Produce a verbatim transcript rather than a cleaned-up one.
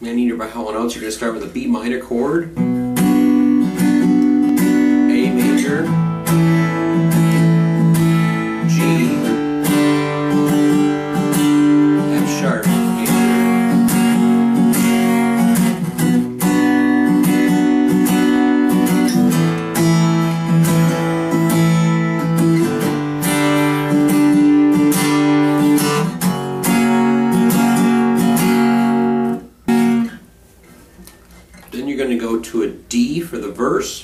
And in your Baha'u'llah notes, you're going to start with a B minor chord, A major, G, F sharp major. Then you're going to go to a D for the verse.